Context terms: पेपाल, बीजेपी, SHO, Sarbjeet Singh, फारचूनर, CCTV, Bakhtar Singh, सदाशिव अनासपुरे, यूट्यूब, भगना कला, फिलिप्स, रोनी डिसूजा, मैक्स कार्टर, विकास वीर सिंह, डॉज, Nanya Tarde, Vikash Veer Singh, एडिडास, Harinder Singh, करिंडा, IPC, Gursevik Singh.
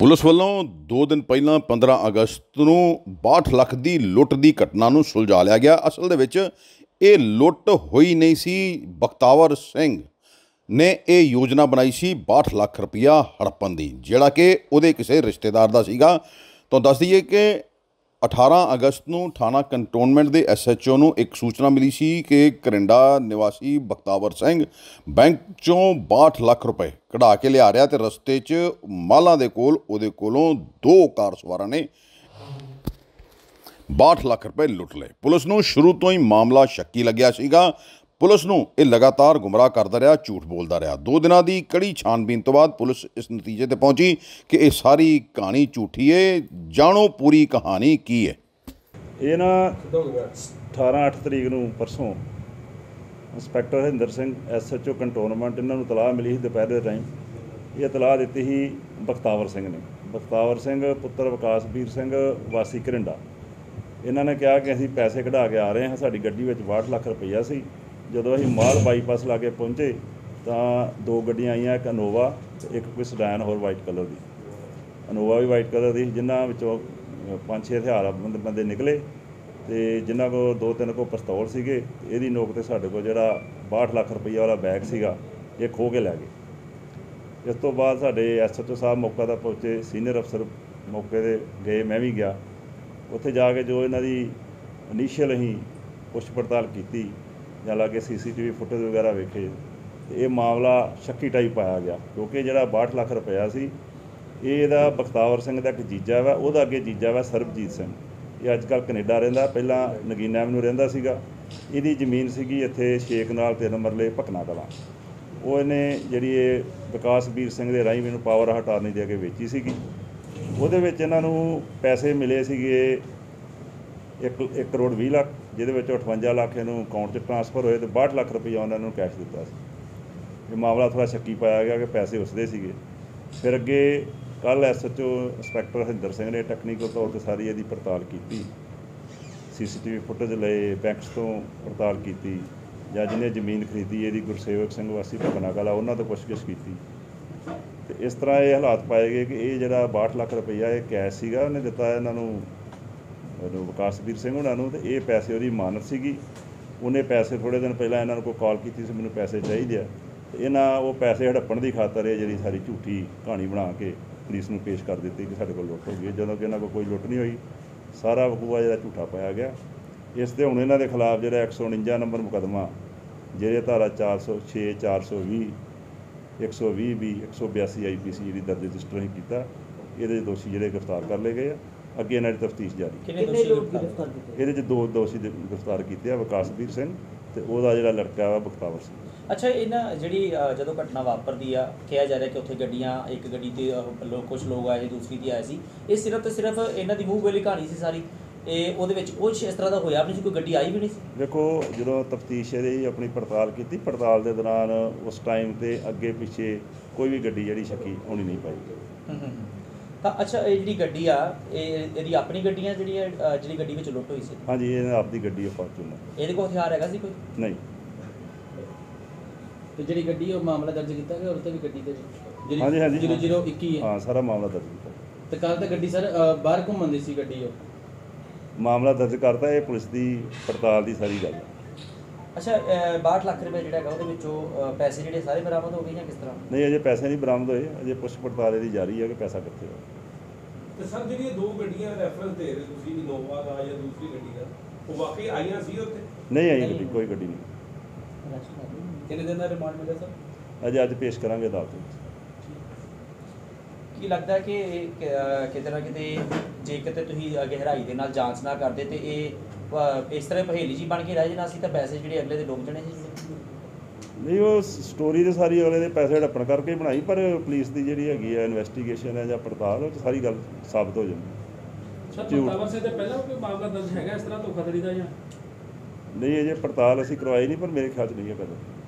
Police वालों दो दिन पहला 15 अगस्त को 62 लाख की लुट की घटना को सुलझा लिया गया। असल ये लुट हुई नहीं सी, बख्तावर सिंह ने यह योजना बनाई सी 62 लाख रुपया हड़पन की, जिहड़ा कि उहदे किसी रिश्तेदार दा सीगा। तो दस दईए कि 18 अगस्त को थाना कंटोनमेंट के SHO को एक सूचना मिली सी कि करिंडा निवासी बख्तावर सिंह बैंक चों 62 लाख रुपए कढ़ा के लिया रहा तो रस्ते च माला दे कोल उहदे कोलों दो कार सवारां ने 62 लाख रुपए लुट लए। पुलिस को शुरू तो ही मामला शक्की लग्या सीगा। पुलिस नूं ये लगातार गुमराह करता रहा, झूठ बोलता रहा। दो दिन की कड़ी छानबीन तो बाद पुलिस इस नतीजे पर पहुंची कि यह सारी कहानी झूठी है। जानो पूरी कहानी की है। ये ना 18 तरीक नूं परसों inspector Harinder Singh SHO cantonment इन्होंने तलाह मिली दोपहर टाइम। ये तलाह दी ही बख्तावर सिंह ने। बख्तावर सिंह पुत्र विकाश वीर सिंह वासी करिंडा। इन्होंने कहा कि असीं पैसे कढ़ा के आ रहे हैं, साडी गड्डी 62 लाख रुपया सी। जदों असीं माल बाईपास लागे पहुँचे तो दो गड्डियां आईयां, एक अनोवा एक कोई सडैन होर वाइट कलर की। अनोवा भी वाइट कलर की, जिन्हां विचों 5-6 हथियार बंदे निकले तो जिन्हां को 2-3 को पिस्तौल सीगे। इहदी नोक ते साडे कोल जिहड़ा 62 लाख रुपया वाला बैग सीगा, ये खो के लै गए। इस तों बाद साडे SHO साहब मौके पर पहुँचे, सीनियर अफसर मौके ते गए, मैं भी गया। उत्थे जाके जो इन्हां दी इनिशियल असीं पुछ पड़ताल कीती, हालांकि CCTV फुटेज वगैरह वेखे तो यह मामला शक्की टाइप पाया गया, क्योंकि जो 62 लाख रुपया सी ये बख्तावर सिंह का एक जीजा वा, वह अगे जीजा वा सरबजीत सिंह। ये अजकल कनेडा रहिंदा, पहला नगीना एवन्यू रहिंदा सीगा। इहदी जमीन सीगी इत्थे शेख नाल 3 मरले भकना कलां। वो इहने जिहड़ी विकास वीर सिंह दे राहीं मैनूं पावर हटाने दे के वेची सीगी। उहदे विच इन्हां नूं पैसे मिले सीगे 1 करोड़ 20 लाख, जिहदे 58 लाख इन्हूं अकाउंट च ट्रांसफर होए तो 62 लाख रुपया उन्होंने कैश दिता सी। मामला थोड़ा शक्की पाया गया कि पैसे उसदे सीगे। फिर अगे कल SHO इंस्पैक्टर हरिंदर सिंह ने टैक्नीकल तौर पर सारी इहदी पड़ताल की, CCTV फुटेज लए, बैंक्स तो पड़ताल की, जां जिन्हें जमीन खरीदी इहदी गुरसेवक सिंह वासी भगना कला उन्हां तो पुछगिछ की। तो इस तरह ये हालात पाए गए कि यह जिहड़ा 62 लाख रुपया यह कैश सीगा उन्हें दिता इन्होंने विकास वीर सिंह उन्होंने, तो ये पैसे वो मानत सी। उन्हें पैसे थोड़े दिन पहला इन्होंने को कॉल की मैंने पैसे चाहिए, तो इन्हें वो पैसे हड़प्पण की खातर ये जी सारी झूठी कहानी बना के पुलिस में पेश कर दी कि साढ़े को लुट हो गई, जदों कि इन्होंने कोई लुट नहीं हुई। सारा वकूआ जो झूठा पाया गया। इसते हूँ इन्हों के खिलाफ जो 149 नंबर मुकदमा, जेल धारा 406, 420, 120B, 182 IPC जी दर्ज रजिस्टर किया। ये दोषी जोड़े गिरफ्तार कर ले गए। अगे इन्होंने तफ्तीश जारी। ये 2 दोषी गिरफ्तार किए, विकास वीर सिंह तो वह जो लड़का वा बख्तावर सिंह। अच्छा, इन्ह जी जो घटना वापरती आ, कहा जा रहा कि उत्थे गड्डियां, एक गड्डी से कुछ लोग आए, दूसरी से आए सी। ये सिर्फ तो सिर्फ इन्ह की मूँह बोली कहानी सी सारी। कुछ इस तरह का होया नहीं, कोई गड्डी आई भी नहीं। देखो जो तफ्तीश अपनी पड़ताल की, पड़ताल के दौरान उस टाइम से अगे पिछे कोई भी गड्डी जी शकी आनी नहीं पाई। ਤਾਂ ਅੱਛਾ ਇਹ ਜਿਹੜੀ ਗੱਡੀ ਆ ਇਹਦੀ ਆਪਣੀ ਗੱਡੀ ਆ ਜਿਹੜੀ ਗੱਡੀ ਵਿੱਚ ਲੁੱਟ ਹੋਈ ਸੀ? ਹਾਂਜੀ, ਇਹ ਆਪਦੀ ਗੱਡੀ ਆ ਫਾਰਚੂਨਰ। ਇਹਦੇ ਕੋਲ ਹਥਿਆਰ ਹੈਗਾ ਸੀ ਕੋਈ? ਨਹੀਂ। ਤੇ ਜਿਹੜੀ ਗੱਡੀ ਉਹ ਮਾਮਲਾ ਦਰਜ ਕੀਤਾ ਗਿਆ, ਉਹਦੇ ਤੇ ਵੀ ਗੱਡੀ ਤੇ ਜਿਹੜੀ 0021 ਹੈ। ਹਾਂ, ਸਾਰਾ ਮਾਮਲਾ ਦਰਜ ਕੀਤਾ। ਤੇ ਕੱਲ ਤਾਂ ਗੱਡੀ ਸਰ ਬਾਹਰ ਘੁੰਮਣ ਦੀ ਸੀ ਗੱਡੀ, ਉਹ ਮਾਮਲਾ ਦਰਜ ਕਰਤਾ। ਇਹ ਪੁਲਿਸ ਦੀ ਪੜਤਾਲ ਦੀ ਸਾਰੀ ਗੱਲ ਹੈ। अच्छा, 62 लाख रुपये जोड़ा है वो पैसे जोड़े सारे बरामद हो गए या किस तरह? नहीं, अजे पैसे नहीं बरामद हुए, अजे पुछ पड़ताल की जारी है कि पैसा कितने हो। सर जी 2 गड्डियां रेफरेंस दे रहे इनोवा का या दूसरी गड्डी का, वो वाकई आई नहीं आई? गड्डी कोई गड्डी नहीं। कितने दिन का रिमांड मिला सर? अजे अज पेश करा अदालत। की लगता है कि कितने ना कि जे कितने गहराई के नाल जांच ना करते तो ये इस तरह पहेली जी बन के रह जाना सी, तो पैसे जोड़े अगले के डुब जाने। नहीं, वो स्टोरी तो सारी अगले के पैसे हड़प्पण करके बनाई, पर पुलिस की जी है इन्वेस्टिगेशन है या पड़ताल सारी गल साबित हो जाती। नहीं, अजे पड़ताल असीं करवाई नहीं, पर मेरे ख्याल नहीं है पहले।